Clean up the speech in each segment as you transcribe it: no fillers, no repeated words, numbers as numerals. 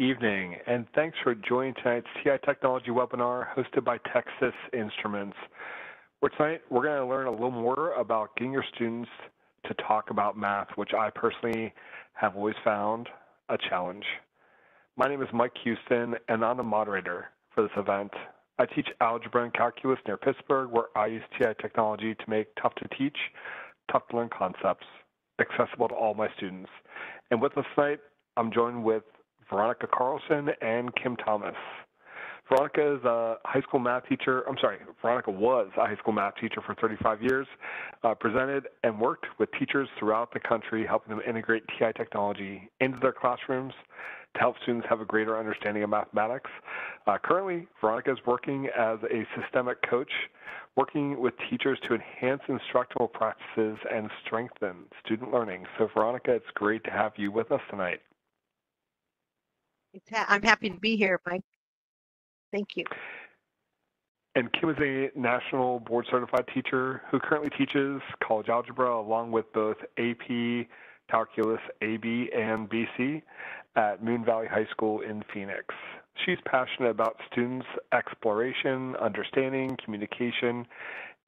evening, and thanks for joining tonight's TI Technology webinar hosted by Texas Instruments, where tonight we're going to learn a little more about getting your students to talk about math, which I personally have always found a challenge. My name is Mike Houston, and I'm the moderator for this event. I teach algebra and calculus near Pittsburgh, where I use TI Technology to make tough-to-teach, tough-to-learn concepts accessible to all my students. And with us tonight, I'm joined with Veronica Carlson and Kim Thomas. Veronica is a high school math teacher. I'm sorry, Veronica was a high school math teacher for 35 years, presented and worked with teachers throughout the country, helping them integrate TI Technology into their classrooms to help students have a greater understanding of mathematics. Currently, Veronica is working as a systemic coach, working with teachers to enhance instructional practices and strengthen student learning. So, Veronica, it's great to have you with us tonight. I'm happy to be here, Mike. Thank you. And Kim is a national board certified teacher who currently teaches college algebra along with both AP Calculus AB and BC at Moon Valley High School in Phoenix. She's passionate about students' exploration, understanding, communication,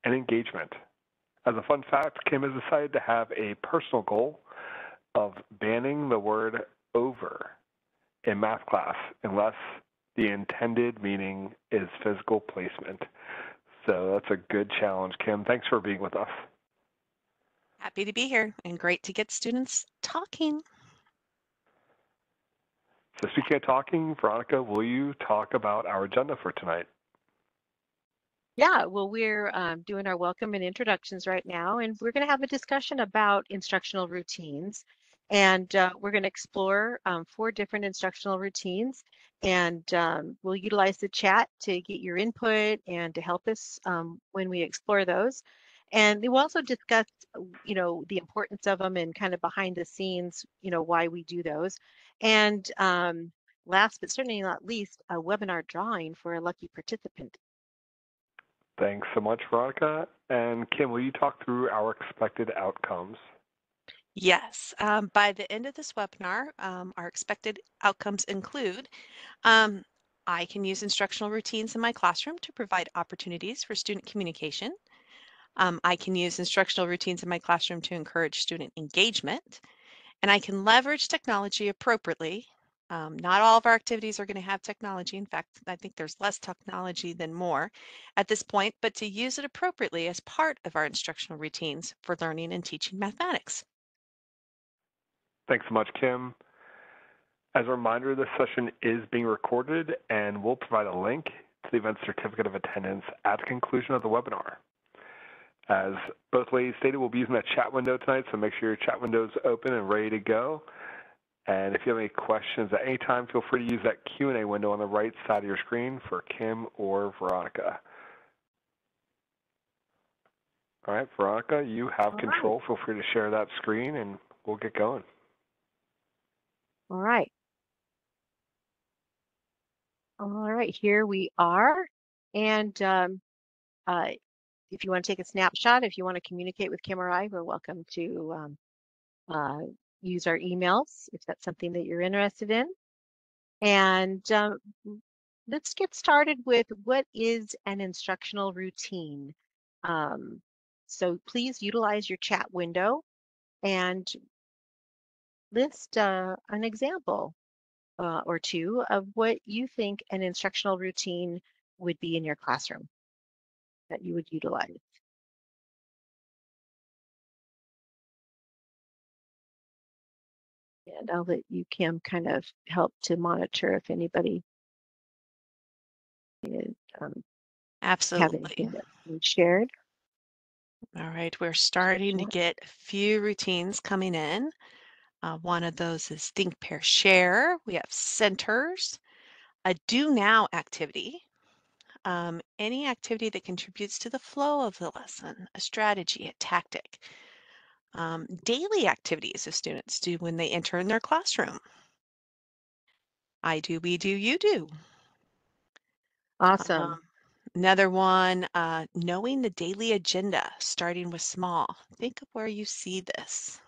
and engagement. As a fun fact, Kim has decided to have a personal goal of banning the word over in math class unless the intended meaning is physical placement. So that's a good challenge, Kim. Thanks for being with us. Happy to be here and great to get students talking. So speaking of talking, Veronica, will you talk about our agenda for tonight? Yeah, well, we're doing our welcome and introductions right now, and we're going to have a discussion about instructional routines. And we're going to explore four different instructional routines, and we'll utilize the chat to get your input and to help us when we explore those. And we'll also discuss, you know, the importance of them and kind of behind the scenes, you know, why we do those. And last but certainly not least, a webinar drawing for a lucky participant. Thanks so much, Veronica. And Kim, will you talk through our expected outcomes? Yes, by the end of this webinar, our expected outcomes include I can use instructional routines in my classroom to provide opportunities for student communication. I can use instructional routines in my classroom to encourage student engagement, and I can leverage technology appropriately. Not all of our activities are going to have technology. In fact, I think there's less technology than more at this point, but to use it appropriately as part of our instructional routines for learning and teaching mathematics. Thanks so much, Kim. As a reminder, this session is being recorded, and we'll provide a link to the event certificate of attendance at the conclusion of the webinar. As both ladies stated, we'll be using that chat window tonight, so make sure your chat window is open and ready to go. And if you have any questions at any time, feel free to use that Q&A window on the right side of your screen for Kim or Veronica. All right, Veronica, you have control. Feel free to share that screen, and we'll get going. All right. All right, here we are. And if you want to take a snapshot, if you want to communicate with Kim or I, we're welcome to use our emails if that's something that you're interested in. And let's get started with what is an instructional routine. So please utilize your chat window and list an example or two of what you think an instructional routine would be in your classroom that you would utilize. And I'll let you, Kim, kind of help to monitor if anybody is absolutely shared. All right, we're starting to get a few routines coming in. One of those is think, pair, share. We have centers, a do now activity, any activity that contributes to the flow of the lesson, a strategy, a tactic, daily activities of students do when they enter in their classroom. I do, we do, you do. Awesome. Another one, knowing the daily agenda, starting with small. Think of where you see this.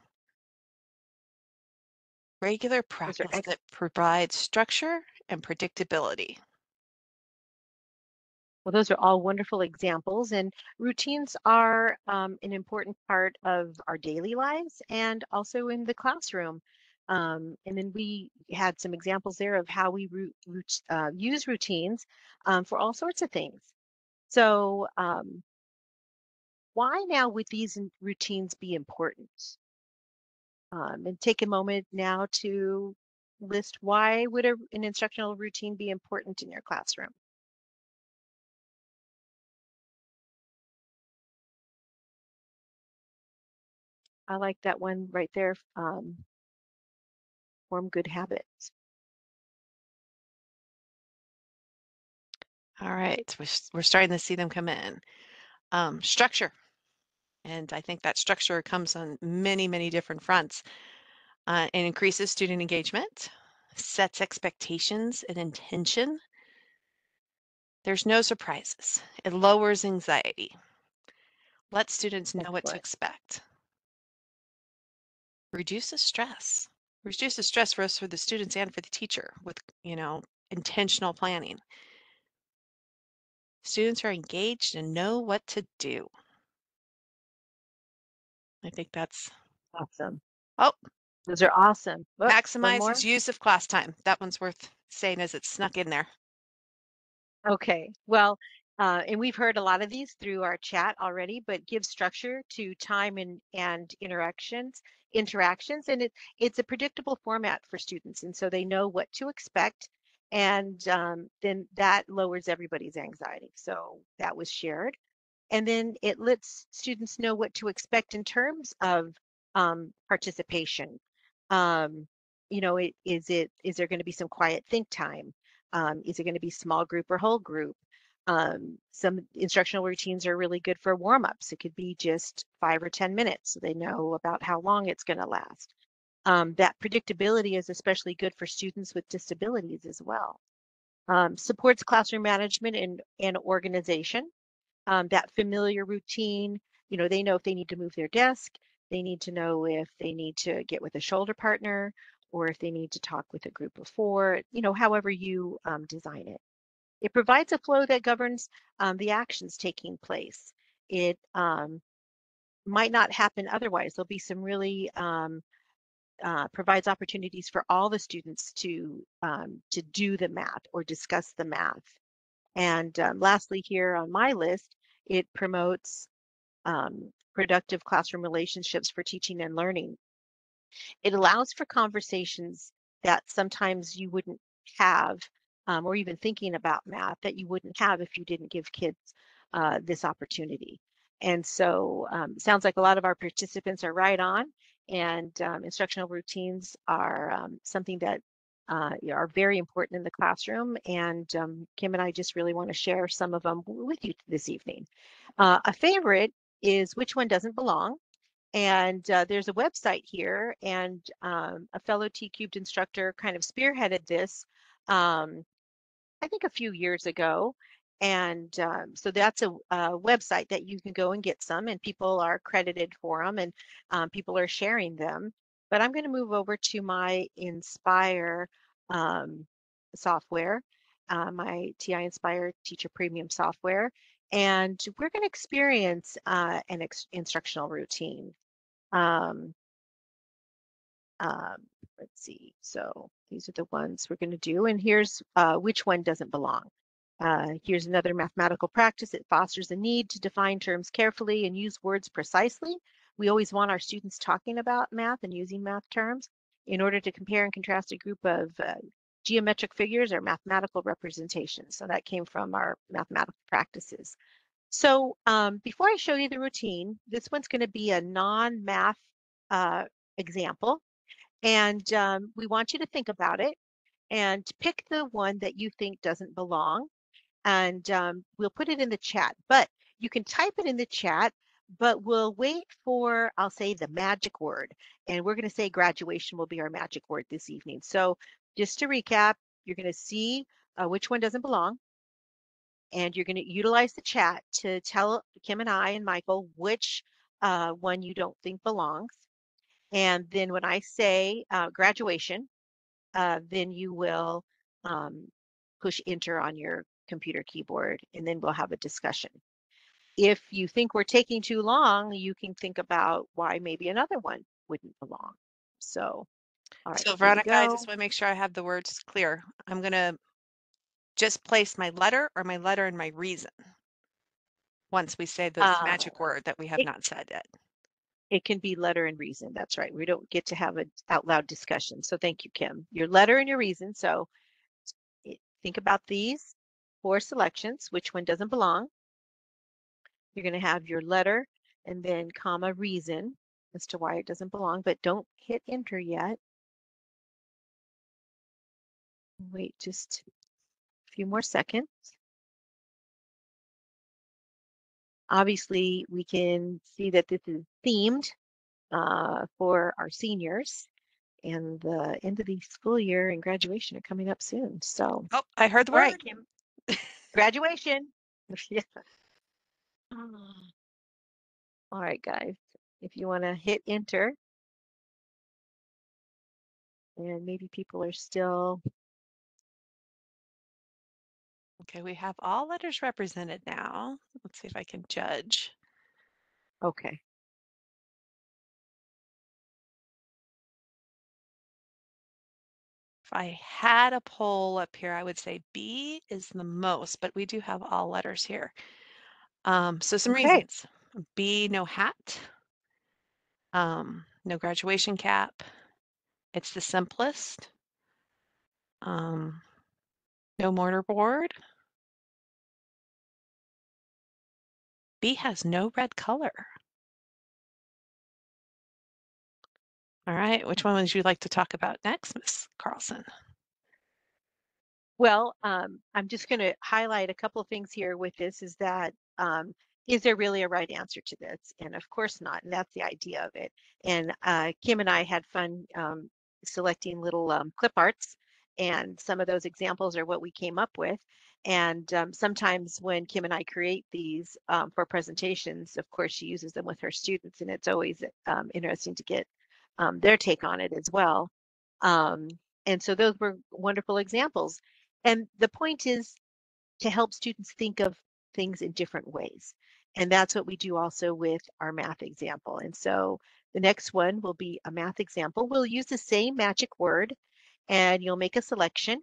regular practice that provides structure and predictability. Well, those are all wonderful examples, and routines are an important part of our daily lives and also in the classroom. And then we had some examples there of how we use routines for all sorts of things. So why now would these routines be important? And take a moment now to list why would an instructional routine be important in your classroom? I like that one right there, form good habits. All right, so we're starting to see them come in. Structure, and I think that structure comes on many, many different fronts. It increases student engagement, sets expectations and intention. There's no surprises. It lowers anxiety. Let students know what to expect. Reduces stress for us, for the students and for the teacher, with, you know, intentional planning. Students are engaged and know what to do. I think that's awesome. Oh, those are awesome. Oops, maximizes use of class time. That one's worth saying as it's snuck in there. Okay, well, and we've heard a lot of these through our chat already, but give structure to time and interactions, and it's a predictable format for students, and so they know what to expect, and then that lowers everybody's anxiety. So that was shared, and then it lets students know what to expect in terms of participation. You know, is there going to be some quiet think time? Is it going to be small group or whole group? Some instructional routines are really good for warm-ups. It could be just 5 or 10 minutes, so they know about how long it's going to last. That predictability is especially good for students with disabilities as well. Supports classroom management and organization. That familiar routine, you know, they know if they need to move their desk, they need to know if they need to get with a shoulder partner, or if they need to talk with a group of four, you know, however you design it. It provides a flow that governs the actions taking place. It might not happen otherwise. There'll be some really provides opportunities for all the students to do the math or discuss the math. And lastly, here on my list, it promotes productive classroom relationships for teaching and learning. It allows for conversations that sometimes you wouldn't have, or even thinking about math that you wouldn't have if you didn't give kids this opportunity. And so sounds like a lot of our participants are right on, and instructional routines are something that are very important in the classroom. And Kim and I just really want to share some of them with you this evening. A favorite is Which One Doesn't Belong? And there's a website here, and a fellow T Cubed instructor kind of spearheaded this, I think a few years ago, and so that's a website that you can go and get some, and people are credited for them, and people are sharing them. But I'm going to move over to my Nspire software, my TI-Nspire Teacher Premium software, and we're going to experience an instructional routine. Let's see, so these are the ones we're going to do, and here's Which One Doesn't Belong. Here's another mathematical practice. It fosters a need to define terms carefully and use words precisely. We always want our students talking about math and using math terms. In order to compare and contrast a group of geometric figures or mathematical representations. So that came from our mathematical practices. So before I show you the routine, this one's going to be a non-math example. And we want you to think about it and pick the one that you think doesn't belong. And we'll put it in the chat, but you can type it in the chat, but we'll wait for, I'll say, the magic word. And we're going to say graduation will be our magic word this evening. So just to recap, you're going to see Which One Doesn't Belong. And you're going to utilize the chat to tell Kim and I and Michael which one you don't think belongs. And then when I say graduation, then you will push enter on your computer keyboard, and then we'll have a discussion. If you think we're taking too long, you can think about why maybe another one wouldn't belong. So, all right. So Veronica, I just want to make sure I have the words clear. I'm going to just place my letter or my letter and my reason once we say this magic word that we have not said yet. It can be letter and reason. That's right. We don't get to have an out loud discussion. So thank you, Kim. Your letter and your reason. So think about these four selections. Which one doesn't belong? You're going to have your letter and then comma reason as to why it doesn't belong, but don't hit enter yet. Wait just a few more seconds. Obviously, we can see that this is themed for our seniors, and the end of the school year and graduation are coming up soon. So, oh, I heard the word. Right, Kim. Graduation. Yeah. All right, guys, if you want to hit enter, and maybe people are still. Okay, we have all letters represented now. Let's see if I can judge. Okay. If I had a poll up here, I would say B is the most, but we do have all letters here. So some reasons. B, no hat, no graduation cap. It's the simplest. No mortar board. B has no red color. All right, which one would you like to talk about next, Ms. Carlson? Well, I'm just going to highlight a couple of things here with this is that is there really a right answer to this? And of course not. And that's the idea of it. And Kim and I had fun selecting little clip arts. And some of those examples are what we came up with. And sometimes when Kim and I create these for presentations, of course, she uses them with her students. And it's always interesting to get their take on it as well. And so those were wonderful examples. And the point is to help students think of things in different ways. And that's what we do also with our math example. And so the next one will be a math example. We'll use the same magic word, and you'll make a selection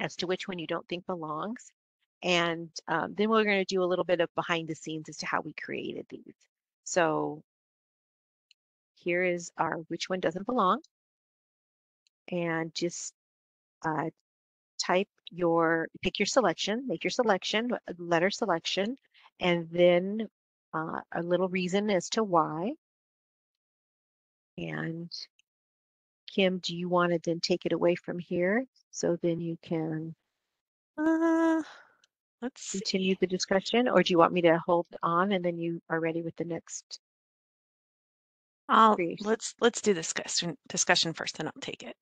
as to which one you don't think belongs. And then we're going to do a little bit of behind the scenes as to how we created these. So here is our which one doesn't belong. And just pick your selection, make your selection, letter selection, and then a little reason as to why. And Kim, do you want to then take it away from here? So then you can let's continue the discussion, or do you want me to hold on and then you are ready with the next? Let's do this discussion first, and I'll take it.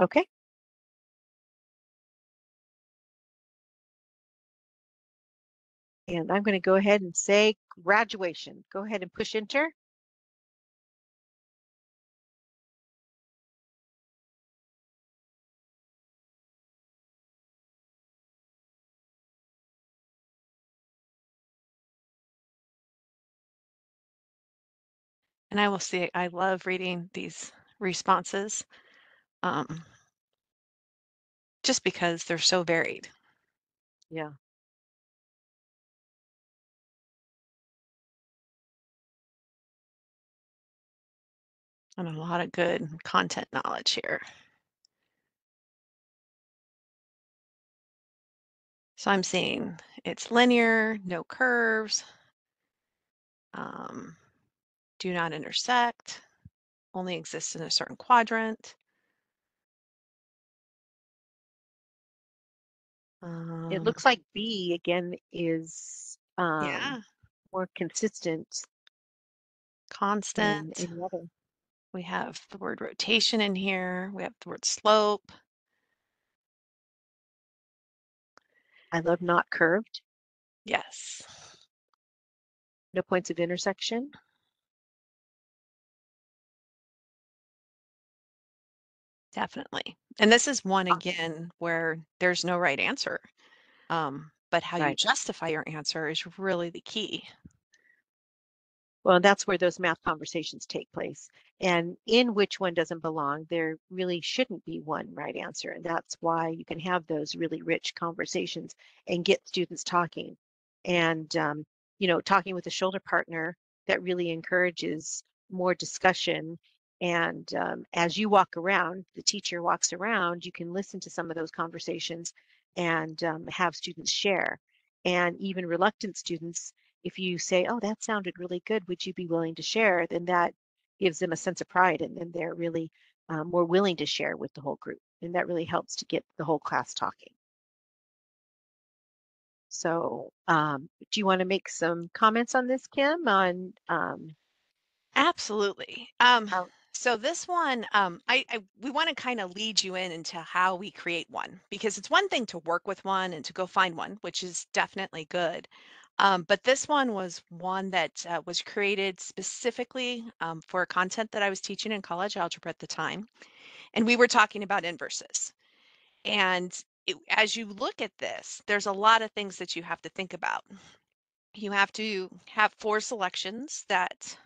Okay. And I'm going to go ahead and say graduation. Go ahead and push enter. And I will see, I love reading these responses just because they're so varied. Yeah. And a lot of good content knowledge here. So I'm seeing it's linear, no curves. Do not intersect, only exists in a certain quadrant. It looks like B again is more consistent. Constant. We have the word rotation in here. We have the word slope. I love not curved. Yes. No points of intersection. Definitely. And this is one again where there's no right answer. But how you justify your answer is really the key. Well, that's where those math conversations take place. And in Which One Doesn't Belong, there really shouldn't be one right answer. And that's why you can have those really rich conversations and get students talking and, you know, talking with a shoulder partner that really encourages more discussion. And as you walk around, the teacher walks around, you can listen to some of those conversations and have students share. And even reluctant students, if you say, oh, that sounded really good, would you be willing to share? Then that gives them a sense of pride, and then they're really more willing to share with the whole group. And that really helps to get the whole class talking. So do you want to make some comments on this, Kim? On Absolutely. So this one, we want to kind of lead you into how we create one, because it's one thing to work with one and to go find one, which is definitely good. But this one was one that was created specifically for content that I was teaching in college algebra at the time. And we were talking about inverses. And as you look at this, there's a lot of things that you have to think about. You have to have four selections that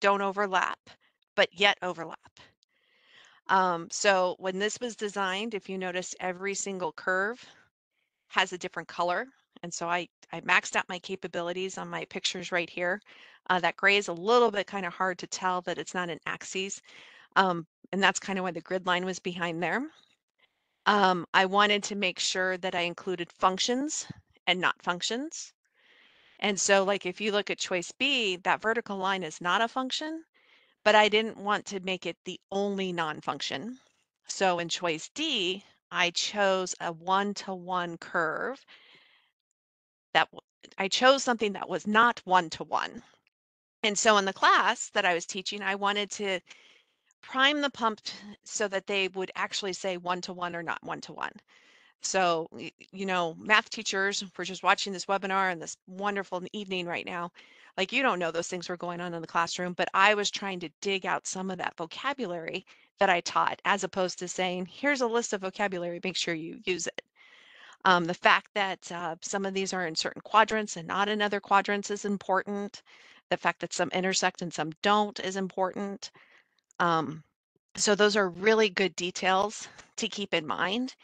don't overlap, but yet overlap. So when this was designed, if you notice, every single curve has a different color. And so I maxed out my capabilities on my pictures right here. That gray is a little bit kind of hard to tell that it's not an axis. And that's kind of why the grid line was behind there. I wanted to make sure that I included functions and not functions. And so like if you look at choice B, that vertical line is not a function, but I didn't want to make it the only non-function. So in choice D, I chose a one-to-one curve. That I chose something that was not one-to-one. And so in the class that I was teaching, I wanted to prime the pump so that they would actually say one-to-one or not one-to-one. So, you know, math teachers, we're just watching this webinar and this wonderful evening right now, like you don't know those things were going on in the classroom, but I was trying to dig out some of that vocabulary that I taught, as opposed to saying, here's a list of vocabulary, make sure you use it. The fact that some of these are in certain quadrants and not in other quadrants is important. The fact that some intersect and some don't is important. So those are really good details to keep in mind.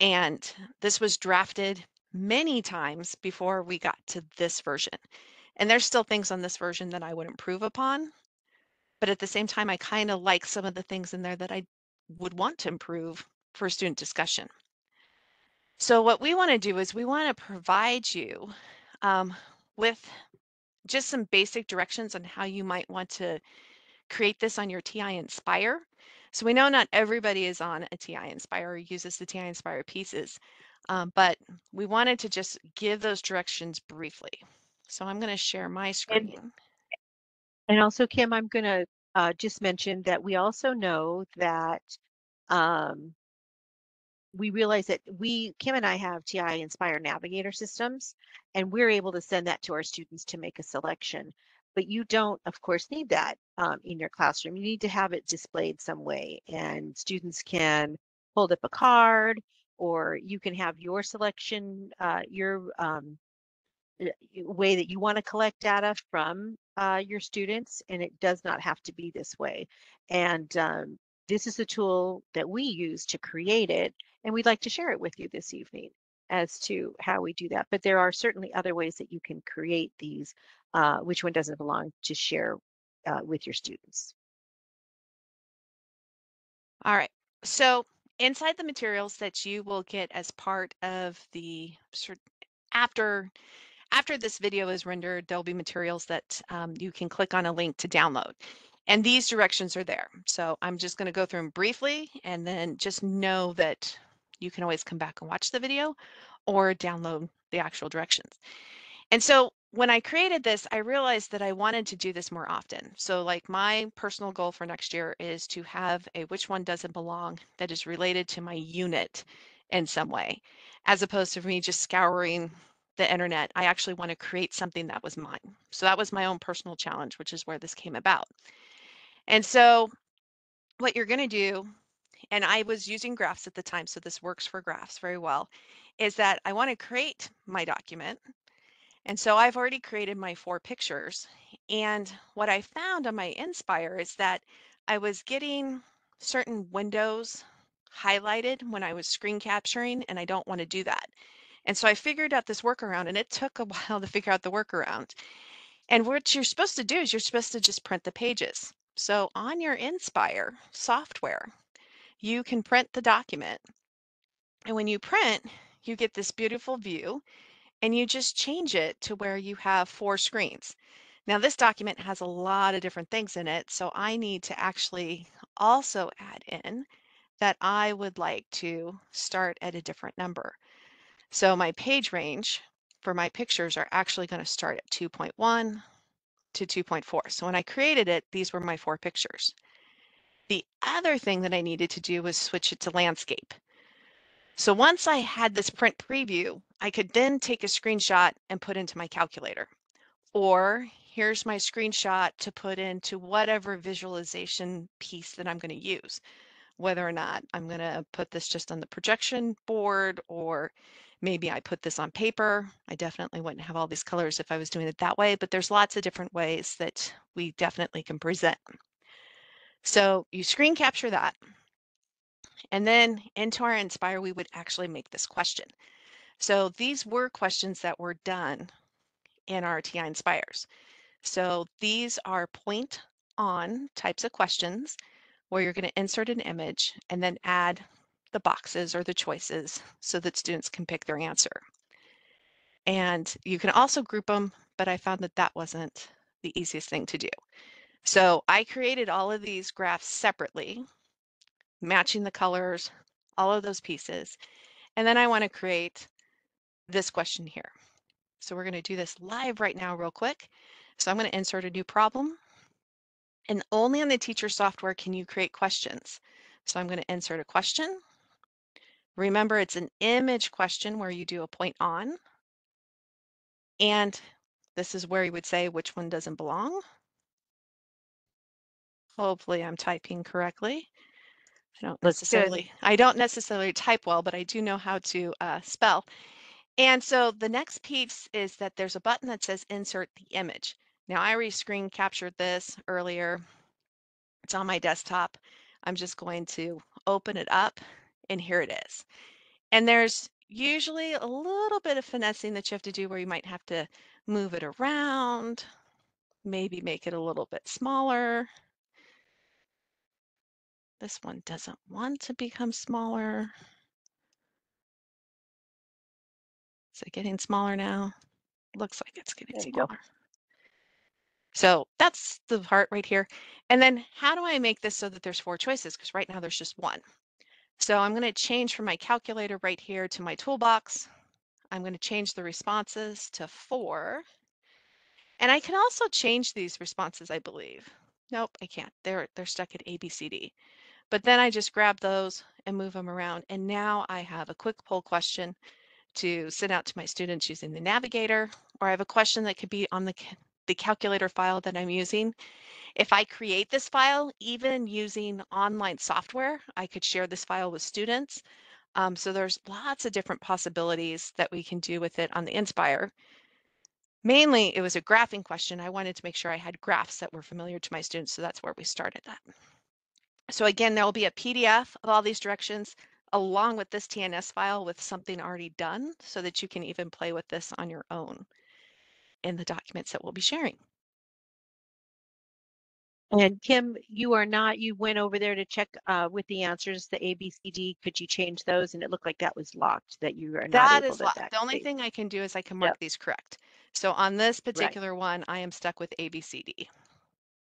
And this was drafted many times before we got to this version. And there's still things on this version that I would improve upon. But at the same time, I kind of like some of the things in there that I would want to improve for student discussion. So what we want to do is we want to provide you with just some basic directions on how you might want to create this on your TI-Nspire. So we know not everybody is on a TI-Nspire or uses the TI-Nspire pieces, but we wanted to just give those directions briefly. So I'm going to share my screen. And also, Kim, I'm going to just mention that we also know that we realize that Kim and I have TI-Nspire Navigator systems, and we're able to send that to our students to make a selection. But you don't, of course, need that in your classroom. You need to have it displayed some way, and students can hold up a card, or you can have your selection, your way that you want to collect data from your students, and it does not have to be this way. And this is a tool that we use to create it, and we'd like to share it with you this evening as to how we do that. But there are certainly other ways that you can create these, Which One Doesn't Belong, to share with your students. All right, so inside the materials that you will get as part of the, after this video is rendered, there'll be materials that you can click on a link to download. And these directions are there. So I'm just going to go through them briefly, and then just know that you can always come back and watch the video or download the actual directions. And so when I created this, I realized that I wanted to do this more often. So like my personal goal for next year is to have a Which One Doesn't Belong that is related to my unit in some way, as opposed to me just scouring the internet. I actually want to create something that was mine. So that was my own personal challenge, which is where this came about. And so what you're going to do and I was using graphs at the time, so this works for graphs very well, is that I want to create my document. And so I've already created my 4 pictures. And what I found on my Nspire is that I was getting certain windows highlighted when I was screen capturing, and I don't want to do that. And so I figured out this workaround, and it took a while to figure out the workaround. And what you're supposed to do is you're supposed to just print the pages. So on your Nspire software, you can print the document. And when you print, you get this beautiful view, and you just change it to where you have 4 screens. Now this document has a lot of different things in it, so I need to actually also add in that I would like to start at a different number. So my page range for my pictures are actually going to start at 2.1 to 2.4. So when I created it, these were my 4 pictures. The other thing that I needed to do was switch it to landscape. So once I had this print preview, I could then take a screenshot and put into my calculator. Or here's my screenshot to put into whatever visualization piece that I'm going to use, whether or not I'm going to put this just on the projection board, or maybe I put this on paper. I definitely wouldn't have all these colors if I was doing it that way, but there's lots of different ways that we definitely can present. So you screen capture that, and then into our Nspire, we would actually make this question. So these were questions that were done in our TI-Nspires. So these are point on types of questions where you're going to insert an image and then add the boxes or the choices so that students can pick their answer. And you can also group them, but I found that that wasn't the easiest thing to do. So I created all of these graphs separately, matching the colors, all of those pieces. And then I want to create this question here. So we're going to do this live right now real quick. So I'm going to insert a new problem, and only on the teacher software can you create questions. So I'm going to insert a question. Remember, it's an image question where you do a point on. And this is where you would say which one doesn't belong. Hopefully I'm typing correctly. I don't necessarily type well, but I do know how to spell. And so the next piece is that there's a button that says insert the image. Now I already screen captured this earlier. It's on my desktop. I'm just going to open it up, and here it is. And there's usually a little bit of finessing that you have to do where you might have to move it around, maybe make it a little bit smaller. This one doesn't want to become smaller. Is it getting smaller now? Looks like it's getting smaller. So that's the part right here. And then how do I make this so that there's 4 choices? Because right now there's just one. So I'm going to change from my calculator right here to my toolbox. I'm going to change the responses to 4. And I can also change these responses, I believe. Nope, I can't. They're stuck at A, B, C, D. But then I just grab those and move them around. And now I have a quick poll question to send out to my students using the Navigator, or I have a question that could be on the calculator file that I'm using. If I create this file, even using online software, I could share this file with students. So there's lots of different possibilities that we can do with it on the Nspire. Mainly, it was a graphing question. I wanted to make sure I had graphs that were familiar to my students, so that's where we started that. So again, there will be a PDF of all these directions along with this TNS file with something already done, so that you can even play with this on your own in the documents that we'll be sharing. And Kim, you went over there to check with the answers, the A, B, C, D. Could you change those? And it looked like that was locked, that you are not able to. That is locked. The only thing I can do is I can mark these correct. So on this particular one, I am stuck with A, B, C, D.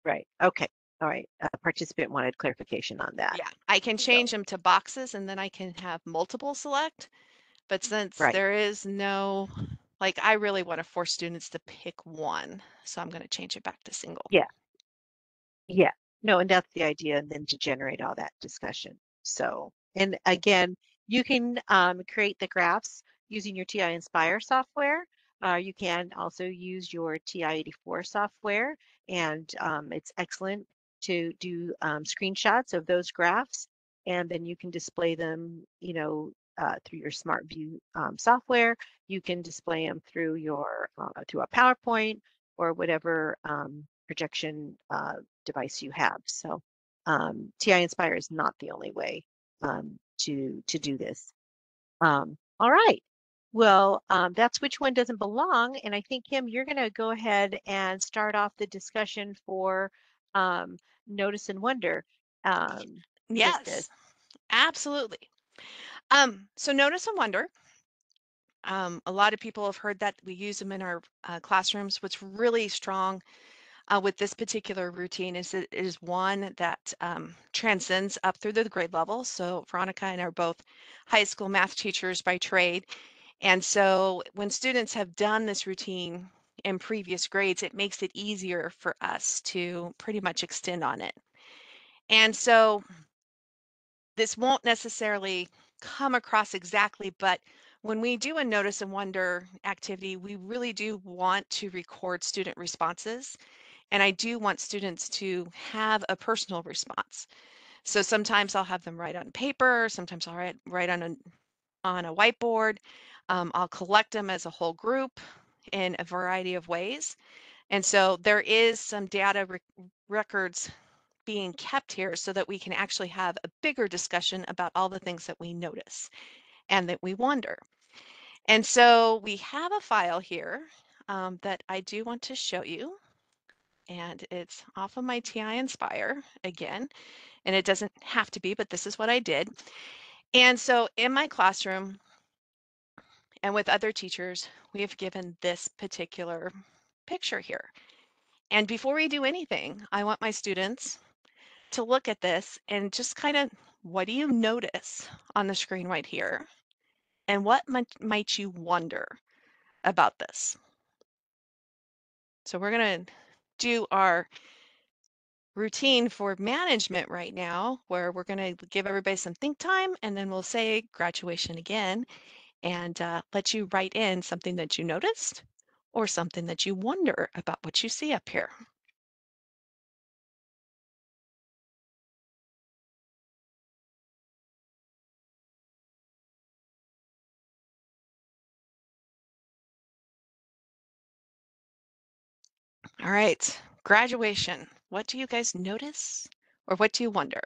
Right. Okay. All right. A participant wanted clarification on that. Yeah, I can change them to boxes, and then I can have multiple select. But since there is no, like, I really want to force students to pick one, so I'm going to change it back to single. Yeah. Yeah, no, and that's the idea, and then to generate all that discussion. So, and again, you can create the graphs using your TI-Nspire software. You can also use your TI-84 software, and it's excellent to do screenshots of those graphs and then you can display them, you know, through your SmartView software. You can display them through your through a PowerPoint or whatever projection device you have. So TI-Nspire is not the only way to do this. All right. Well, that's Which One Doesn't Belong. And I think, Kim, you're going to go ahead and start off the discussion for Notice and Wonder. Yes, absolutely. So Notice and Wonder, a lot of people have heard that we use them in our classrooms. What's really strong with this particular routine is that it is one that transcends up through the grade level. So Veronica and I are both high school math teachers by trade. And so when students have done this routine in previous grades, it makes it easier for us to pretty much extend on it. And so this won't necessarily come across exactly, but when we do a Notice and Wonder activity, we really do want to record student responses. And I do want students to have a personal response. So sometimes I'll have them write on paper, sometimes I'll write on a whiteboard. I'll collect them as a whole group in a variety of ways. And so there is some data records being kept here so that we can actually have a bigger discussion about all the things that we notice and that we wonder. And so we have a file here that I do want to show you, and it's off of my TI-Nspire again, and it doesn't have to be, but this is what I did. And so in my classroom and with other teachers, we have given this particular picture here. And before we do anything, I want my students to look at this and just kind of, what do you notice on the screen right here? And what might you wonder about this? So we're going to do our routine for management right now, where we're going to give everybody some think time, and then we'll say graduation again and let you write in something that you noticed or something that you wonder about what you see up here. All right, graduation. What do you guys notice, or what do you wonder?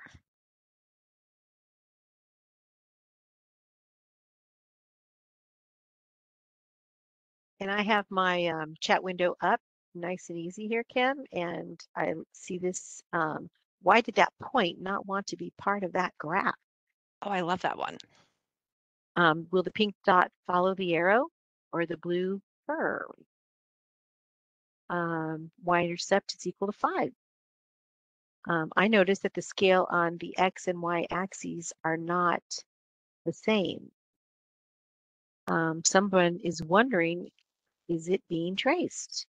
And I have my chat window up nice and easy here, Kim, and I see this. Why did that point not want to be part of that graph? Oh, I love that one. Will the pink dot follow the arrow or the blue curve? Y-intercept is equal to 5. I noticed that the scale on the X and Y axes are not the same. Someone is wondering, is it being traced?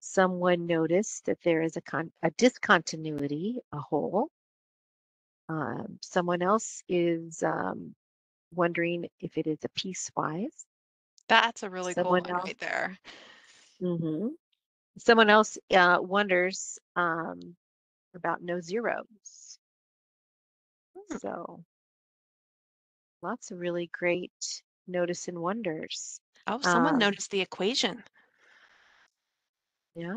Someone noticed that there is a discontinuity, a hole. Someone else is wondering if it is a piecewise. That's a really cool one right there. Mm-hmm. Someone else wonders about no zeros. So lots of really great notice and wonders. Oh, someone noticed the equation. Yeah.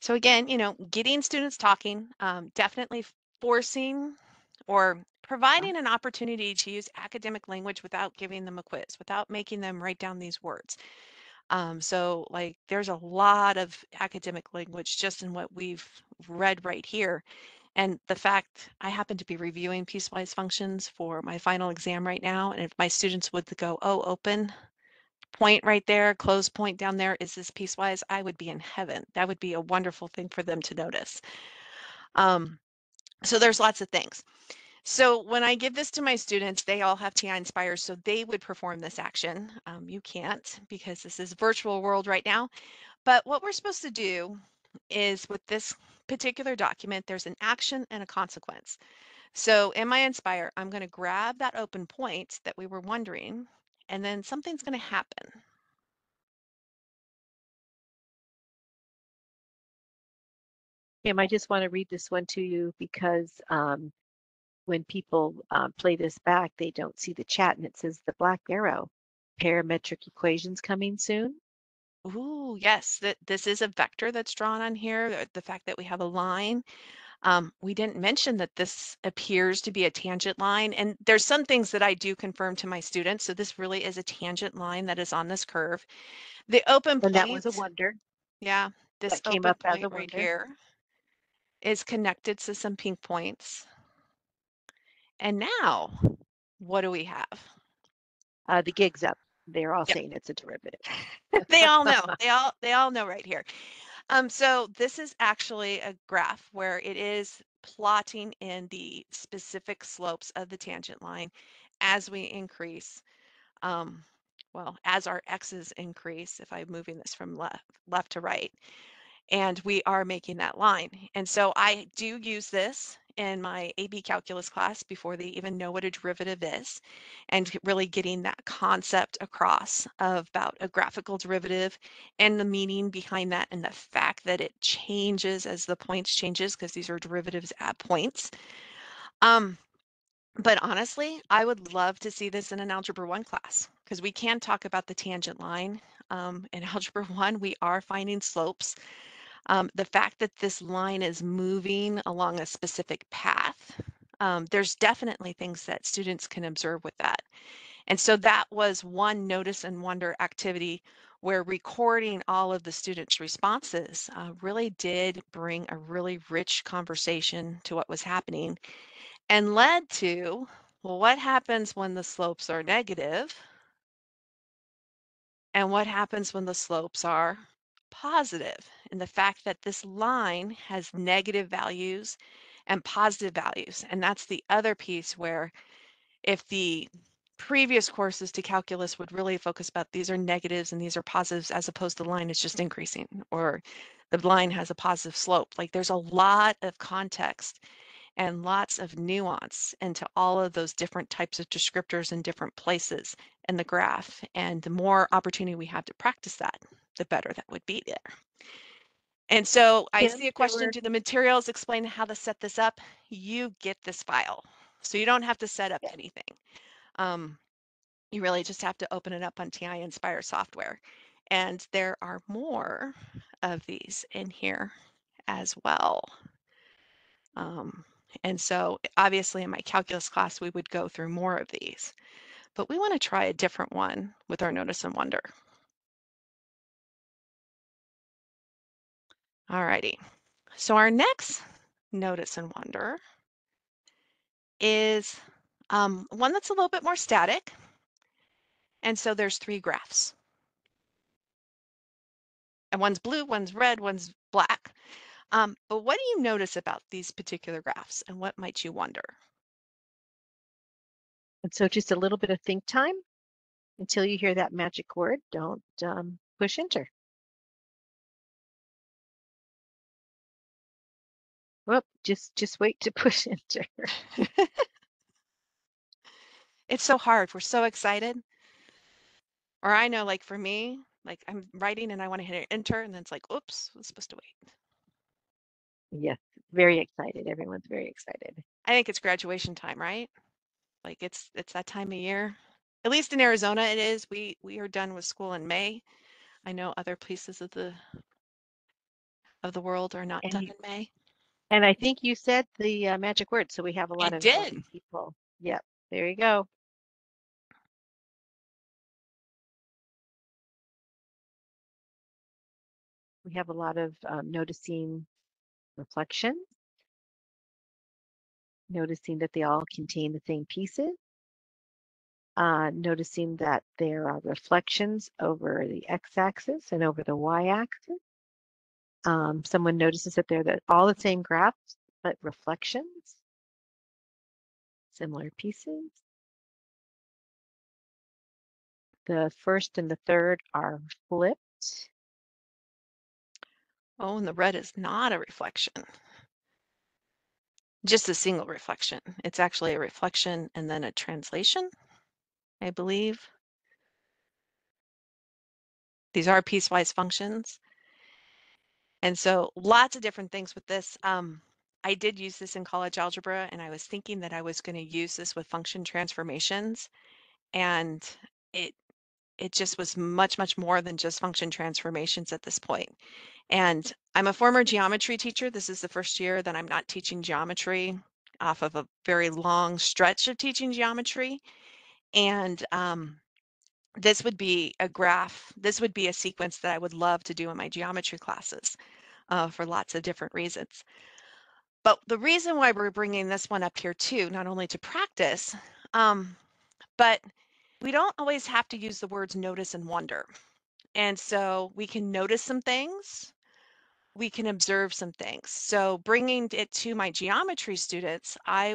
So again, you know, getting students talking, definitely forcing or providing an opportunity to use academic language without giving them a quiz, without making them write down these words. So like there's a lot of academic language just in what we've read right here. And the fact I happen to be reviewing piecewise functions for my final exam right now. And if my students would go, oh, open point right there, close point down there, is this piecewise? I would be in heaven. That would be a wonderful thing for them to notice. So there's lots of things. So when I give this to my students, they all have TI-Nspire, so they would perform this action. You can't, because this is virtual world right now. But what we're supposed to do is with this particular document, there's an action and a consequence. So in my Nspire, I'm going to grab that open point that we were wondering, and then something's going to happen. Kim, I just want to read this one to you because when people play this back, they don't see the chat, and it says the black arrow, parametric equations coming soon. Ooh, yes, this is a vector that's drawn on here, the fact that we have a line. We didn't mention that this appears to be a tangent line, and there's some things that I do confirm to my students. So this really is a tangent line that is on this curve. The open point, that was a wonder. Yeah, this open point right here is connected to some pink points. And now, what do we have? The gig's up. They're all saying it's a derivative. They all know. They all know right here. So this is actually a graph where it is plotting in the specific slopes of the tangent line as we increase, well, as our x's increase, if I'm moving this from left to right, and we are making that line. And so I do use this in my AB calculus class before they even know what a derivative is, and really getting that concept across of about a graphical derivative and the meaning behind that, and the fact that it changes as the points changes, because these are derivatives at points. But honestly, I would love to see this in an Algebra 1 class, because we can talk about the tangent line. In Algebra 1, we are finding slopes. The fact that this line is moving along a specific path, there's definitely things that students can observe with that. And so that was one Notice and Wonder activity where recording all of the students' responses really did bring a really rich conversation to what was happening, and led to, well, what happens when the slopes are negative? And what happens when the slopes are positive? And the fact that this line has negative values and positive values. And that's the other piece where, if the previous courses to calculus would really focus about these are negatives and these are positives, as opposed to the line is just increasing, or the line has a positive slope. Like, there's a lot of context and lots of nuance into all of those different types of descriptors in different places in the graph. And the more opportunity we have to practice that, the better that would be there. And so I see a question, do the materials explain how to set this up? You get this file, so you don't have to set up anything. You really just have to open it up on TI-Nspire software. And there are more of these in here as well. And so obviously in my calculus class, we would go through more of these, but we want to try a different one with our Notice and Wonder. Alrighty, so our next Notice and Wonder is one that's a little bit more static. And so there's three graphs. And one's blue, one's red, one's black. But what do you notice about these particular graphs, and what might you wonder? And so just a little bit of think time until you hear that magic word. Don't push enter. Whoop, just wait to push enter. It's so hard. We're so excited. Or I know, like for me, like I'm writing and I want to hit enter, and then it's like, oops, I'm supposed to wait. Yes, very excited. Everyone's very excited. I think it's graduation time, right? Like it's that time of year. At least in Arizona it is. We are done with school in May. I know other places of the world are not done in May. And I think you said the magic word, so we have a lot of people. Yep, there you go. We have a lot of noticing reflections, noticing that they all contain the same pieces, noticing that there are reflections over the x-axis and over the y-axis. Someone notices that they're all the same graphs, but reflections, similar pieces. The first and the third are flipped. Oh, and the red is not a reflection. Just a single reflection. It's actually a reflection and then a translation, I believe. These are piecewise functions. And so lots of different things with this. I did use this in college algebra, and I was thinking that I was going to use this with function transformations, and it just was much more than just function transformations at this point. And I'm a former geometry teacher. This is the first year that I'm not teaching geometry off of a very long stretch of teaching geometry. And this would be a graph. This would be a sequence that I would love to do in my geometry classes for lots of different reasons. But the reason why we're bringing this one up here too, not only to practice, but we don't always have to use the words notice and wonder. And so we can notice some things, we can observe some things. So bringing it to my geometry students, I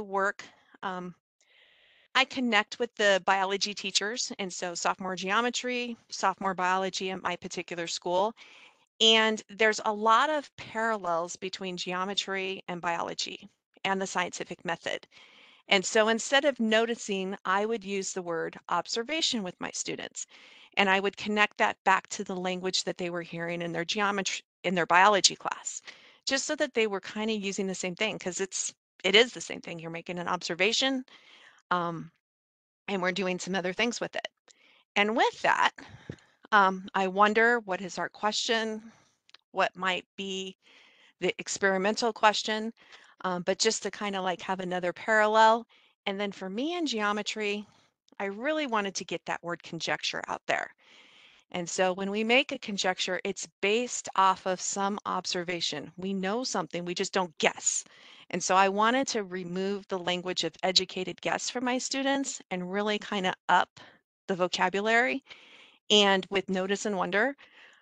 connect with the biology teachers. And so sophomore geometry, sophomore biology at my particular school. And there's a lot of parallels between geometry and biology and the scientific method. And so instead of noticing, I would use the word observation with my students, and I would connect that back to the language that they were hearing in their geometry, in their biology class, just so that they were kind of using the same thing, because it is the same thing. You're making an observation, and we're doing some other things with it. And with that, I wonder, what is our question? What might be the experimental question? But just to kind of like have another parallel. And then for me in geometry, I really wanted to get that word conjecture out there. And so when we make a conjecture, it's based off of some observation. We know something, we just don't guess. And so I wanted to remove the language of educated guess from my students and really kind of up the vocabulary. And with notice and wonder,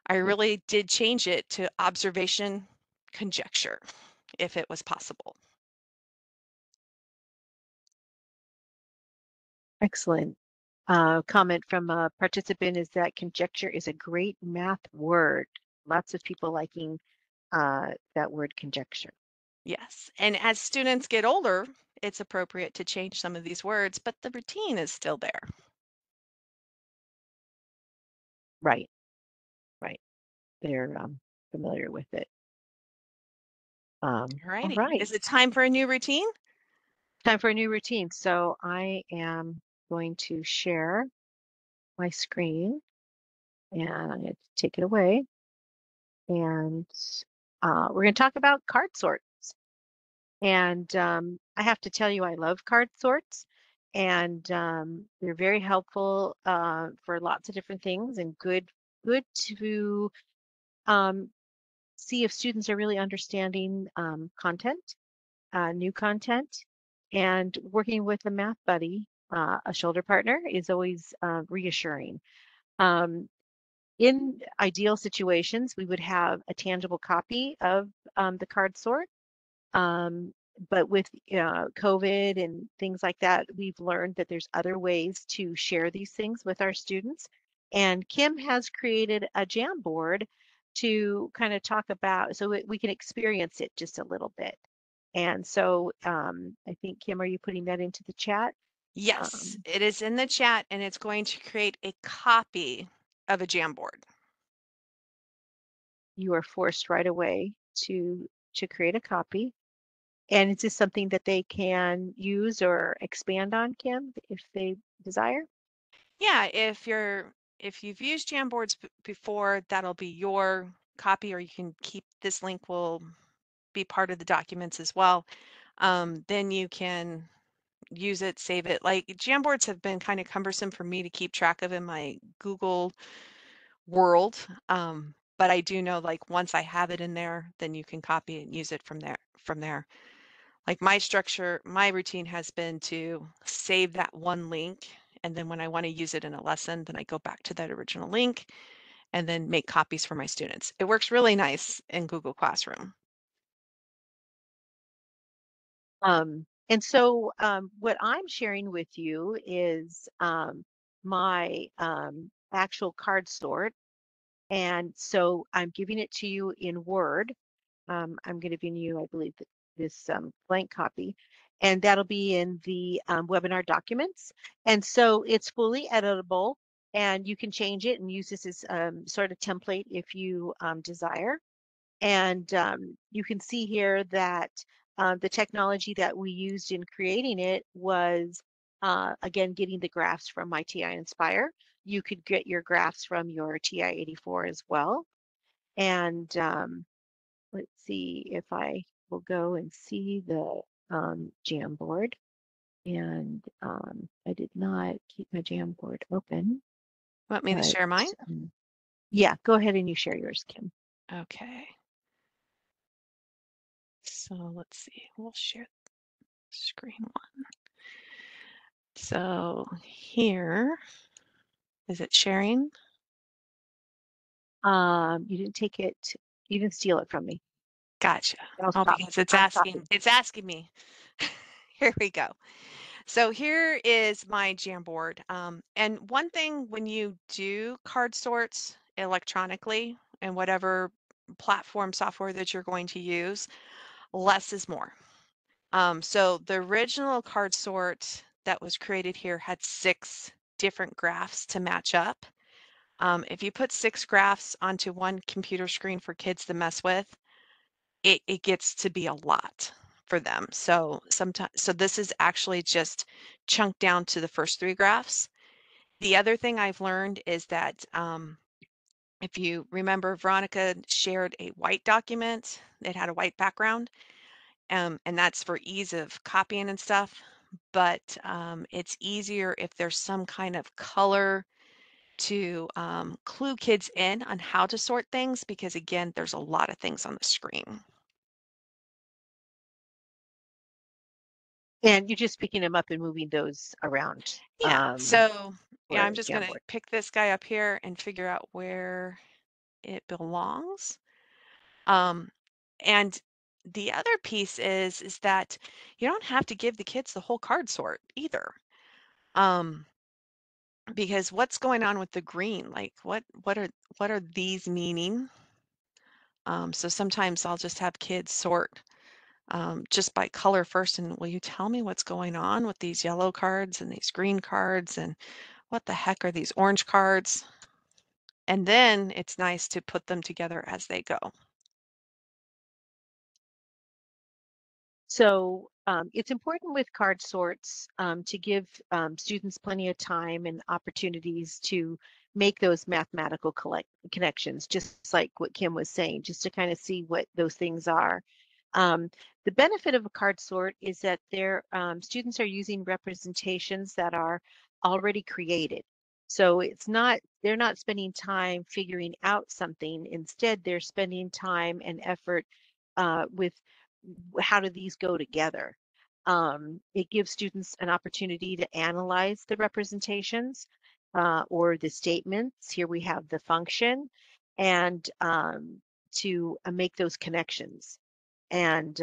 I really did change it to observation conjecture, if it was possible. Excellent. Comment from a participant is that conjecture is a great math word. Lots of people liking that word conjecture. Yes, and as students get older, it's appropriate to change some of these words, but the routine is still there. Right, right. They're familiar with it. All right. Is it time for a new routine? Time for a new routine. So I am going to share my screen, and I'm going to take it away. And we're going to talk about card sorts. And I have to tell you, I love card sorts, and they're very helpful for lots of different things, and good to see if students are really understanding content, new content, and working with a math buddy, a shoulder partner, is always reassuring. In ideal situations, we would have a tangible copy of the card sort, but with COVID and things like that, we've learned that there's other ways to share these things with our students. And Kim has created a Jamboard to kind of talk about, so we can experience it just a little bit. And so I think, Kim, are you putting that into the chat? Yes, it is in the chat, and it's going to create a copy of a Jamboard. You are forced right away to create a copy. And is this something that they can use or expand on, Kim, if they desire? Yeah, if you've used Jamboards before, that'll be your copy, or you can keep this link, will be part of the documents as well. Then you can use it, save it. Like, Jamboards have been kind of cumbersome for me to keep track of in my Google world, but I do know, like, once I have it in there, then you can copy and use it from there. Like, my routine has been to save that one link, and then when I want to use it in a lesson, then I go back to that original link and then make copies for my students. It works really nice in Google Classroom. And so what I'm sharing with you is my actual card sort. And so I'm giving it to you in Word. I'm going to give you, I believe, this blank copy. And that'll be in the webinar documents. And so it's fully editable, and you can change it and use this as sort of template if you desire. And you can see here that the technology that we used in creating it was, again, getting the graphs from my TI-Nspire. You could get your graphs from your TI-84 as well. And let's see if I will go and see the Jamboard. And I did not keep my Jamboard open. Want me to share mine? Yeah, go ahead and you share yours, Kim. Okay. So let's see, we'll share screen one. So here, is it sharing? You didn't take it, you didn't steal it from me. Gotcha. Oh, because it's asking me. Here we go. So here is my Jamboard. And one thing when you do card sorts electronically and whatever platform software that you're going to use, less is more. So the original card sort that was created here had 6 different graphs to match up. If you put 6 graphs onto one computer screen for kids to mess with, it gets to be a lot for them. So sometimes, so this is actually just chunked down to the first 3 graphs. The other thing I've learned is that if you remember, Veronica shared a white document. It had a white background, and that's for ease of copying and stuff. But it's easier if there's some kind of color to clue kids in on how to sort things, because again, there's a lot of things on the screen. And you're just picking them up and moving those around. Yeah, so yeah, I'm just going to pick this guy up here and figure out where it belongs. And the other piece is that you don't have to give the kids the whole card sort either. Because what's going on with the green? Like what are these meaning? So sometimes I'll just have kids sort just by color first, and will you tell me what's going on with these yellow cards and these green cards, and what the heck are these orange cards? And then it's nice to put them together as they go. So it's important with card sorts to give students plenty of time and opportunities to make those mathematical connections, just like what Kim was saying, just to kind of see what those things are. The benefit of a card sort is that their students are using representations that are already created. So it's not, they're not spending time figuring out something. Instead, they're spending time and effort with how do these go together. It gives students an opportunity to analyze the representations or the statements. Here we have the function, and to make those connections. And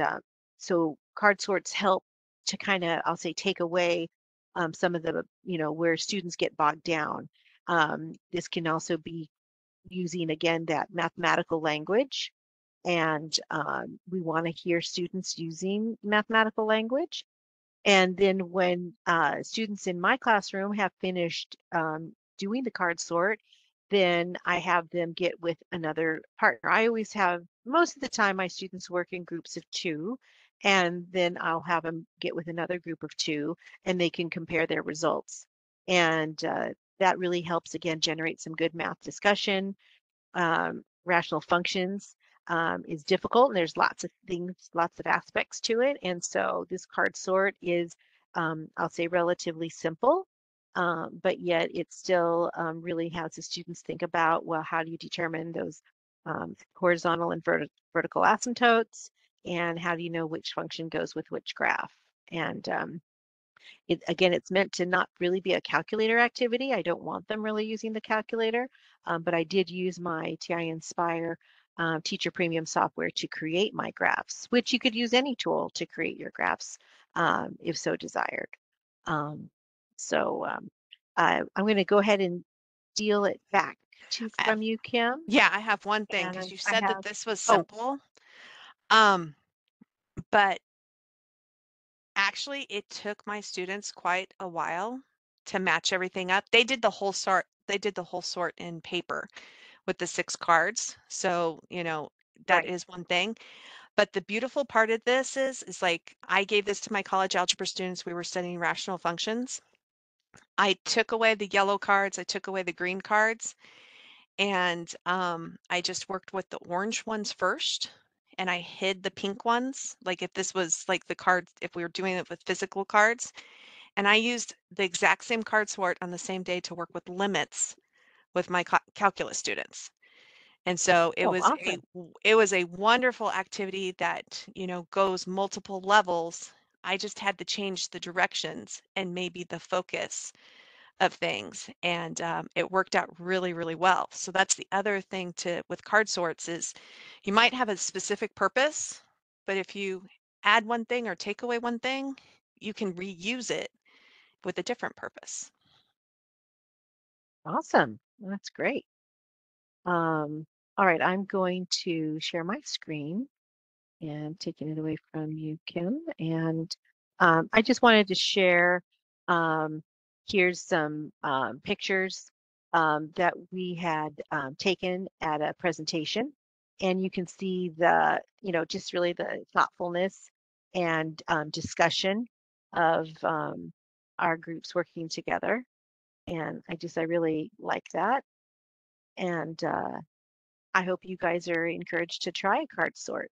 so card sorts help to kind of, I'll say, take away some of the, you know, where students get bogged down. This can also be using, again, that mathematical language. And we want to hear students using mathematical language. And then when students in my classroom have finished doing the card sort, then I have them get with another partner. I always have, most of the time, my students work in groups of 2, and then I'll have them get with another group of 2, and they can compare their results. And that really helps, again, generate some good math discussion. Rational functions is difficult, and there's lots of things, lots of aspects to it. And so this card sort is, I'll say, relatively simple. But yet it still really has the students think about, well, how do you determine those horizontal and vertical asymptotes, and how do you know which function goes with which graph? And again, it's meant to not really be a calculator activity. I don't want them really using the calculator, but I did use my TI-Nspire Teacher Premium software to create my graphs, which you could use any tool to create your graphs if so desired. So I'm going to go ahead and deal it back from you, Kim. Yeah, I have one thing, because you said that this was simple, but actually it took my students quite a while to match everything up. They did the whole sort. They did the whole sort in paper with the 6 cards. So, you know, that is one thing. But the beautiful part of this is like, I gave this to my college algebra students. We were studying rational functions. I took away the yellow cards. I took away the green cards. And I just worked with the orange ones first. And I hid the pink ones. Like if this was like the card, if we were doing it with physical cards. And I used the exact same card sort on the same day to work with limits with my calculus students. And so it was awesome. It was a wonderful activity that, you know, goes multiple levels. I just had to change the directions and maybe the focus of things, and it worked out really, really well. So that's the other thing to with card sorts is you might have a specific purpose, but if you add one thing or take away one thing, you can reuse it with a different purpose. Awesome. That's great. All right, I'm going to share my screen and taking it away from you, Kim. And I just wanted to share, here's some pictures that we had taken at a presentation. And you can see the, you know, just really the thoughtfulness and discussion of our groups working together. And I really like that. And I hope you guys are encouraged to try a card sort.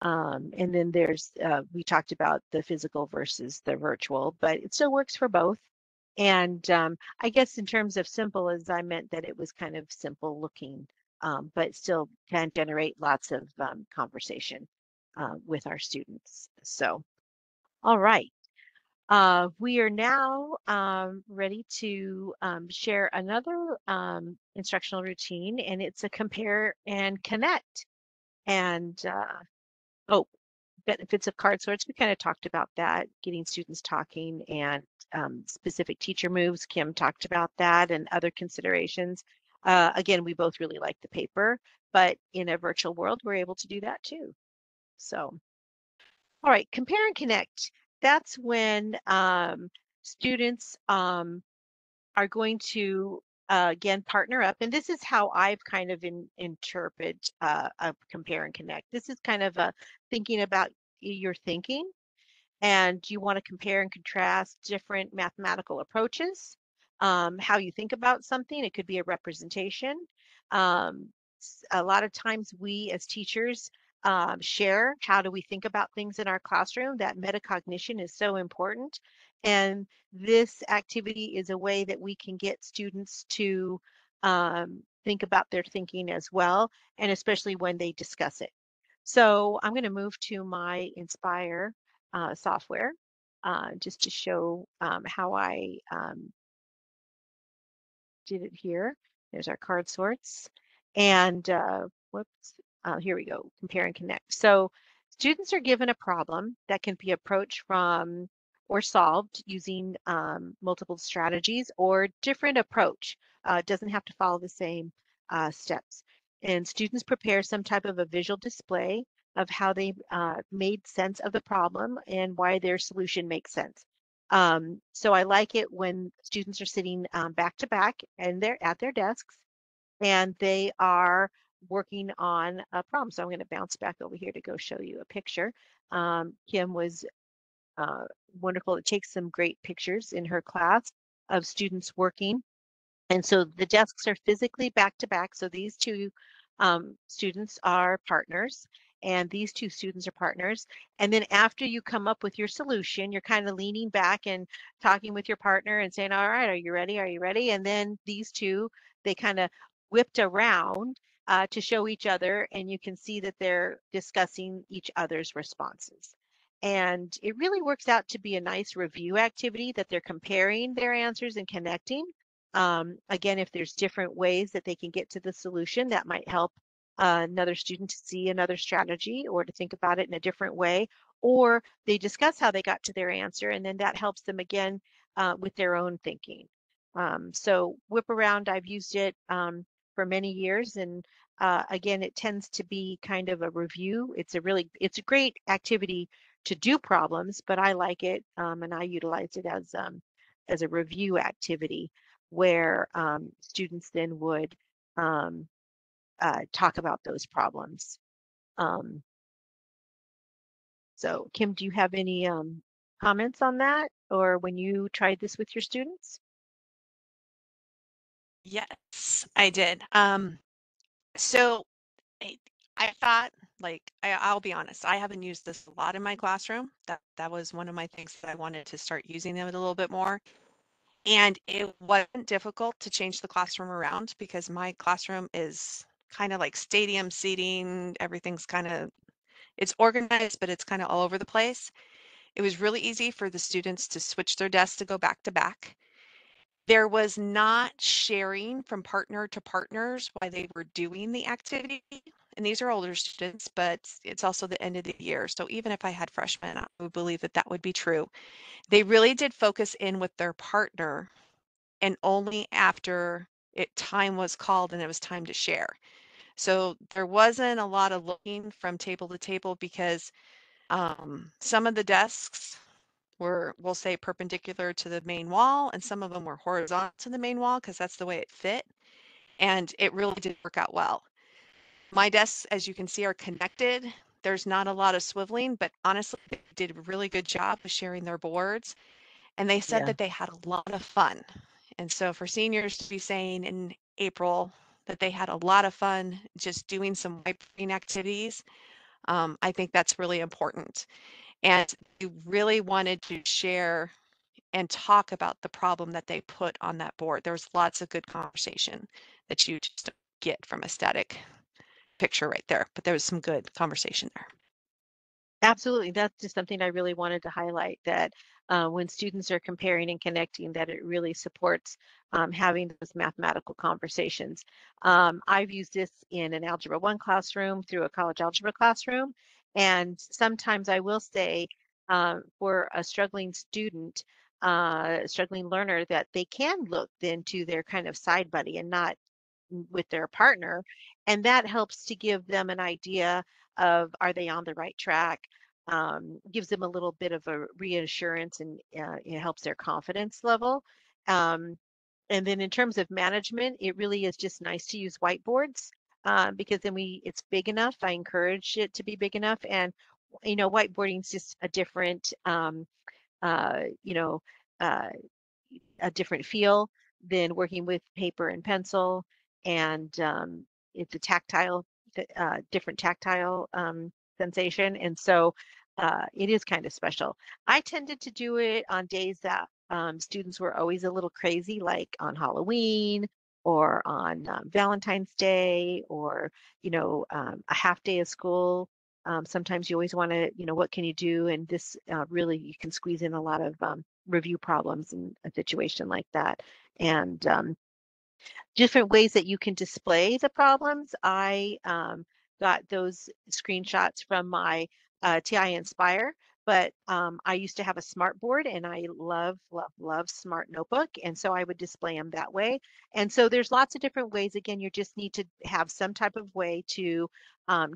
And then there's, we talked about the physical versus the virtual, but it still works for both. And I guess in terms of simple, as I meant that it was kind of simple looking, but still can generate lots of conversation with our students. So, all right. We are now ready to share another instructional routine, and it's a compare and connect. And oh, benefits of card sorts, we kind of talked about that, getting students talking, and specific teacher moves. Kim talked about that and other considerations. Again, we both really like the paper, but in a virtual world, we're able to do that too. So, all right, compare and connect. That's when students are going to, again, partner up. And this is how I've kind of interpret a compare and connect. This is kind of a thinking about your thinking, and you want to compare and contrast different mathematical approaches, how you think about something. It could be a representation. A lot of times we as teachers share how do we think about things in our classroom. That metacognition is so important, and this activity is a way that we can get students to think about their thinking as well, and especially when they discuss it. So I'm going to move to my Nspire software just to show how I did it here. There's our card sorts, and whoops. Here we go, compare and connect. So students are given a problem that can be approached from or solved using multiple strategies or different approach. It doesn't have to follow the same steps. And students prepare some type of a visual display of how they made sense of the problem and why their solution makes sense. So I like it when students are sitting back to back and they're at their desks and they are working on a problem. So I'm going to bounce back over here to go show you a picture. Kim was wonderful. It takes some great pictures in her class of students working. And so the desks are physically back to back. So these two students are partners, and these two students are partners. And then after you come up with your solution, you're kind of leaning back and talking with your partner and saying, all right, are you ready? Are you ready? And then these two, they kind of whipped around to show each other, and you can see that they're discussing each other's responses. And it really works out to be a nice review activity that they're comparing their answers and connecting. Again, if there's different ways that they can get to the solution, that might help another student to see another strategy or to think about it in a different way, or they discuss how they got to their answer, and then that helps them again with their own thinking. So whip around, I've used it for many years, and again, it tends to be kind of a review. It's a great activity to do problems, but I like it, and I utilize it as a review activity where students then would talk about those problems So Kim, do you have any comments on that, or when you tried this with your students? Yes, I did. So I thought, like, I'll be honest, I haven't used this a lot in my classroom. That was one of my things that I wanted to start using them a little bit more. And it wasn't difficult to change the classroom around because my classroom is kind of like stadium seating. Everything's kind of, it's organized, but it's kind of all over the place. It was really easy for the students to switch their desks to go back to back. There was not sharing from partner to partners while they were doing the activity. And these are older students, but it's also the end of the year. So even if I had freshmen, I would believe that that would be true. They really did focus in with their partner, and only after time was called and it was time to share. So there wasn't a lot of looking from table to table because some of the desks were, we'll say, perpendicular to the main wall, and some of them were horizontal to the main wall because that's the way it fit. And it really did work out well. My desks, as you can see, are connected. There's not a lot of swiveling, but honestly, they did a really good job of sharing their boards. And they said that they had a lot of fun. And so for seniors to be saying in April that they had a lot of fun just doing some whiteboarding activities, I think that's really important. And they really wanted to share and talk about the problem that they put on that board. There was lots of good conversation that you just don't get from a static picture right there, but there was some good conversation there. Absolutely. That's just something I really wanted to highlight, that when students are comparing and connecting, that it really supports having those mathematical conversations. I've used this in an Algebra 1 classroom through a college algebra classroom. And sometimes I will say for a struggling student, struggling learner, that they can look then to their kind of side buddy and not with their partner. And that helps to give them an idea of, are they on the right track? Gives them a little bit of a reassurance, and it helps their confidence level. And then in terms of management, it really is just nice to use whiteboards. Because then it's big enough. I encourage it to be big enough, and whiteboarding is just a different, a different feel than working with paper and pencil, and it's a tactile, different tactile sensation, and so it is kind of special. I tended to do it on days that students were always a little crazy, like on Halloween, or on Valentine's Day, or, a half day of school. Sometimes you always want to, what can you do? And this really, you can squeeze in a lot of review problems in a situation like that. And different ways that you can display the problems. I got those screenshots from my TI-Nspire, but I used to have a smart board, and I love, love, love smart notebook. And so I would display them that way. And so there's lots of different ways. Again, you just need to have some type of way to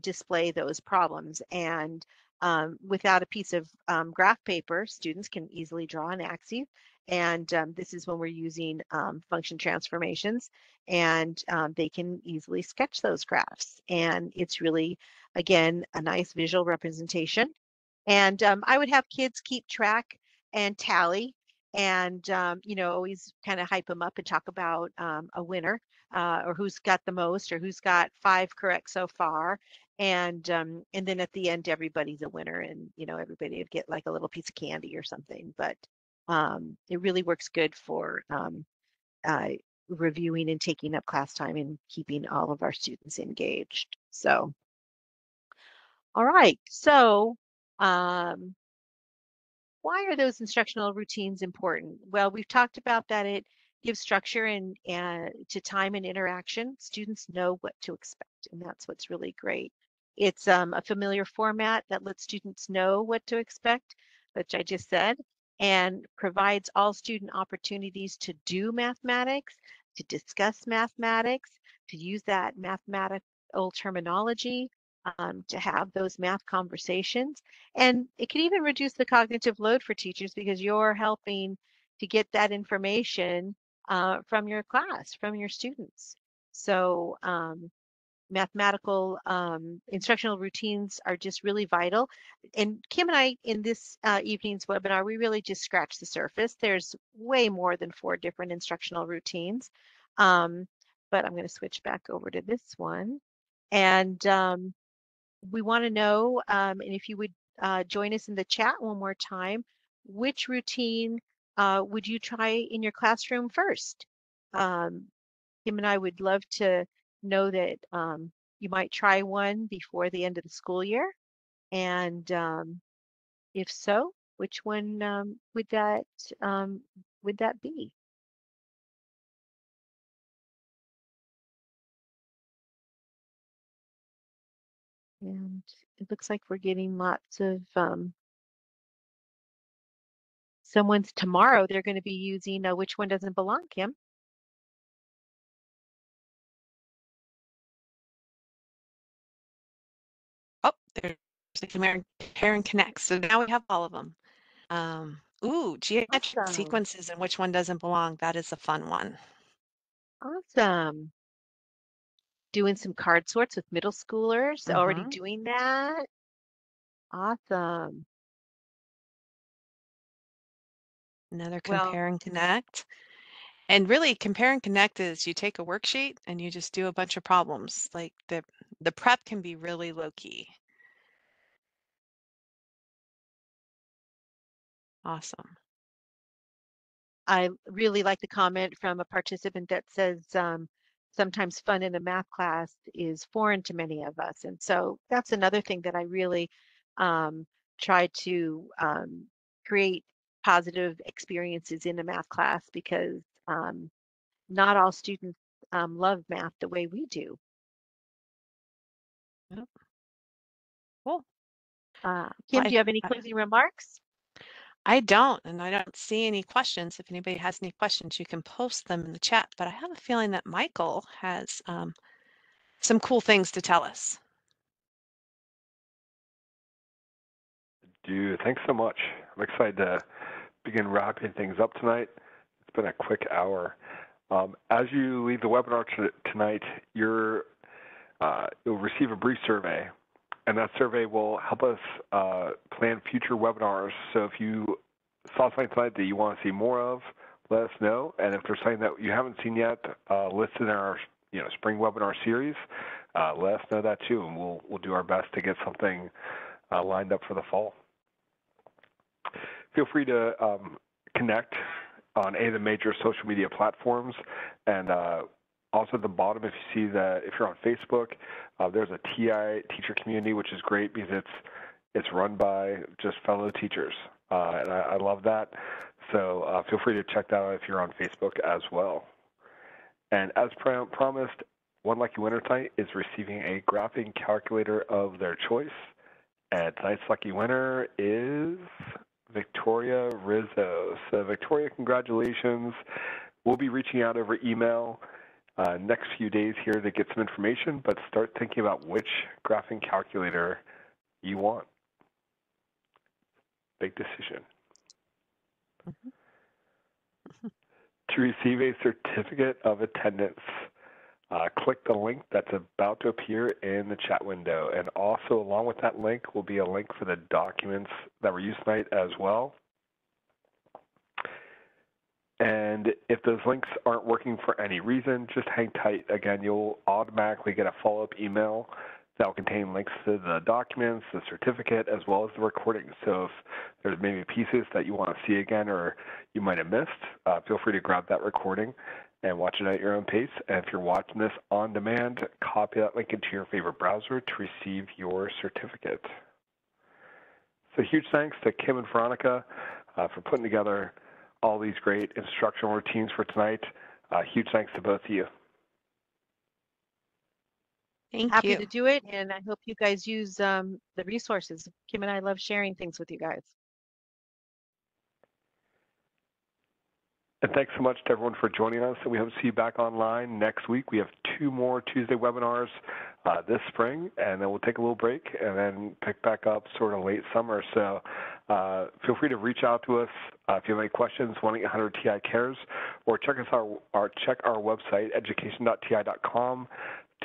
display those problems. And without a piece of graph paper, students can easily draw an axis. And this is when we're using function transformations, and they can easily sketch those graphs. And it's really, again, a nice visual representation. And I would have kids keep track and tally, and, always kind of hype them up and talk about a winner, or who's got the most, or who's got 5 correct so far. And then at the end, everybody's a winner, and, everybody would get like a little piece of candy or something. But it really works good for reviewing and taking up class time and keeping all of our students engaged. So, all right. So, why are those instructional routines important? Well, we've talked about that. It gives structure and to time and interaction. Students know what to expect, and that's what's really great. It's a familiar format that lets students know what to expect, which I just said, and provides all student opportunities to do mathematics, to discuss mathematics, to use that mathematical terminology, to have those math conversations. And it can even reduce the cognitive load for teachers, because you're helping to get that information from your class, from your students. So mathematical instructional routines are just really vital. And Kim and I, in this evening's webinar, we really just scratched the surface. There's way more than 4 different instructional routines. But I'm going to switch back over to this one. And we want to know, and if you would join us in the chat one more time, which routine would you try in your classroom first? Kim and I would love to know that you might try one before the end of the school year. And if so, which one would that be? And it looks like we're getting lots of someone's tomorrow. They're going to be using Which One Doesn't Belong, Kim. Oh, there's the Karen Connects. So now we have all of them. Ooh, geometric awesome. Sequences and Which One Doesn't Belong. That is a fun one. Awesome. Doing some card sorts with middle schoolers, already doing that. Awesome. Another compare and connect. And really, compare and connect is you take a worksheet and you just do a bunch of problems. Like the prep can be really low key. Awesome. I really like the comment from a participant that says, sometimes fun in a math class is foreign to many of us. And so that's another thing that I really try to create positive experiences in a math class, because not all students love math the way we do. Yep. Cool. Kim, do you have any closing remarks? I don't, and I don't see any questions. If anybody has any questions, you can post them in the chat, but I have a feeling that Michael has some cool things to tell us. Dude, thanks so much. I'm excited to begin wrapping things up tonight. It's been a quick hour. As you leave the webinar tonight, you'll receive a brief survey. And that survey will help us plan future webinars. So if you saw something tonight that you want to see more of, let us know. And if there's something that you haven't seen yet listed in our spring webinar series, let us know that too, and we'll do our best to get something lined up for the fall. Feel free to connect on any of the major social media platforms, and also at the bottom, if you see that, if you're on Facebook, there's a TI teacher community, which is great because it's run by just fellow teachers, and I love that. So feel free to check that out if you're on Facebook as well. And as promised, one lucky winner tonight is receiving a graphing calculator of their choice, and tonight's lucky winner is Victoria Rizzo. So Victoria, congratulations. We'll be reaching out over email next few days here to get some information, but start thinking about which graphing calculator you want. Big decision. To receive a certificate of attendance, click the link that's about to appear in the chat window. And also along with that link will be a link for the documents that were used tonight as well. And if those links aren't working for any reason, just hang tight. Again, you'll automatically get a follow-up email that will contain links to the documents, the certificate, as well as the recording. So if there's maybe pieces that you want to see again or you might have missed, feel free to grab that recording and watch it at your own pace. And if you're watching this on demand, copy that link into your favorite browser to receive your certificate. So huge thanks to Kim and Veronica for putting together all these great instructional routines for tonight. Huge thanks to both of you. Thank you. Happy to do it, and I hope you guys use the resources. Kim and I love sharing things with you guys. And thanks so much to everyone for joining us. We hope to see you back online next week. We have 2 more Tuesday webinars this spring, and then we'll take a little break and then pick back up sort of late summer. So feel free to reach out to us if you have any questions, 1-800-TI-CARES, or check our website, education.ti.com.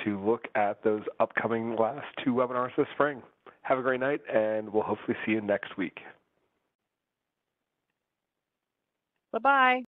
to look at those upcoming last two webinars this spring. Have a great night, and we'll hopefully see you next week. Bye-bye.